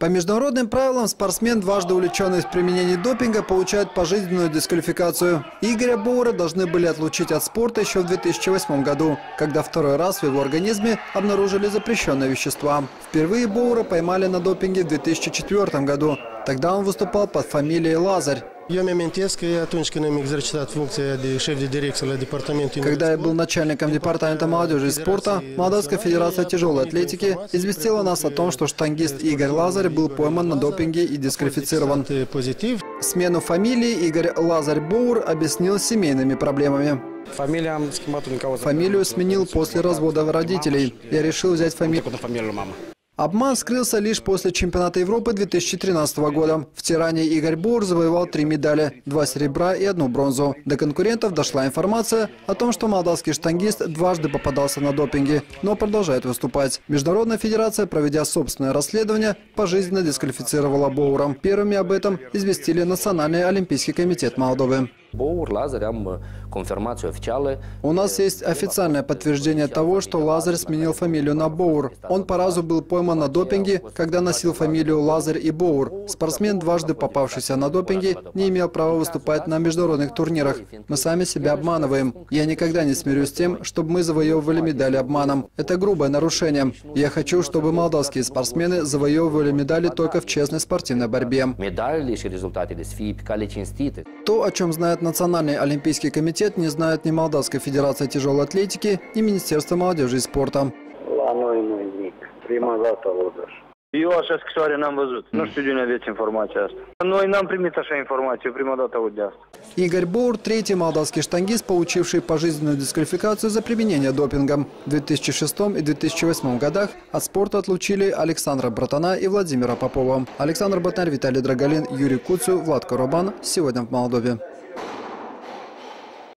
По международным правилам спортсмен, дважды увлеченный в применении допинга, получает пожизненную дисквалификацию. Игоря Бура должны были отлучить от спорта еще в 2008 году, когда второй раз в его организме обнаружили запрещенные вещества. Впервые Бура поймали на допинге в 2004 году. Тогда он выступал под фамилией Лазарь. Когда я был начальником департамента молодежи и спорта, Молдавская федерация тяжелой атлетики известила нас о том, что штангист Игорь Лазарь был пойман на допинге и дисквалифицирован. Смену фамилии Игорь Лазарь Бур объяснил семейными проблемами. Фамилию сменил после развода родителей. Я решил взять фамилию. Обман скрылся лишь после чемпионата Европы 2013 года. В Тиране Игорь Бур завоевал 3 медали – 2 серебра и 1 бронзу. До конкурентов дошла информация о том, что молдавский штангист дважды попадался на допинге, но продолжает выступать. Международная федерация, проведя собственное расследование, пожизненно дисквалифицировала Бура. Первыми об этом известили Национальный олимпийский комитет Молдовы. У нас есть официальное подтверждение того, что Лазарь сменил фамилию на Бур. Он по разу был пойман на допинге, когда носил фамилию Лазарь и Бур. Спортсмен, дважды попавшийся на допинге, не имел права выступать на международных турнирах. Мы сами себя обманываем. Я никогда не смирюсь с тем, чтобы мы завоевывали медали обманом. Это грубое нарушение. Я хочу, чтобы молдавские спортсмены завоевывали медали только в честной спортивной борьбе. То, о чем знает Национальный олимпийский комитет, не знает ни Молдавская федерация тяжелой атлетики, ни Министерство молодежи и спорта. Игорь Бур – третий молдавский штангист, получивший пожизненную дисквалификацию за применение допинга. В 2006 и 2008 годах от спорта отлучили Александра Братана и Владимира Попова. Александр Батнарь, Виталий Драгалин, Юрий Куцу, Влад Коробан. Сегодня в Молдове.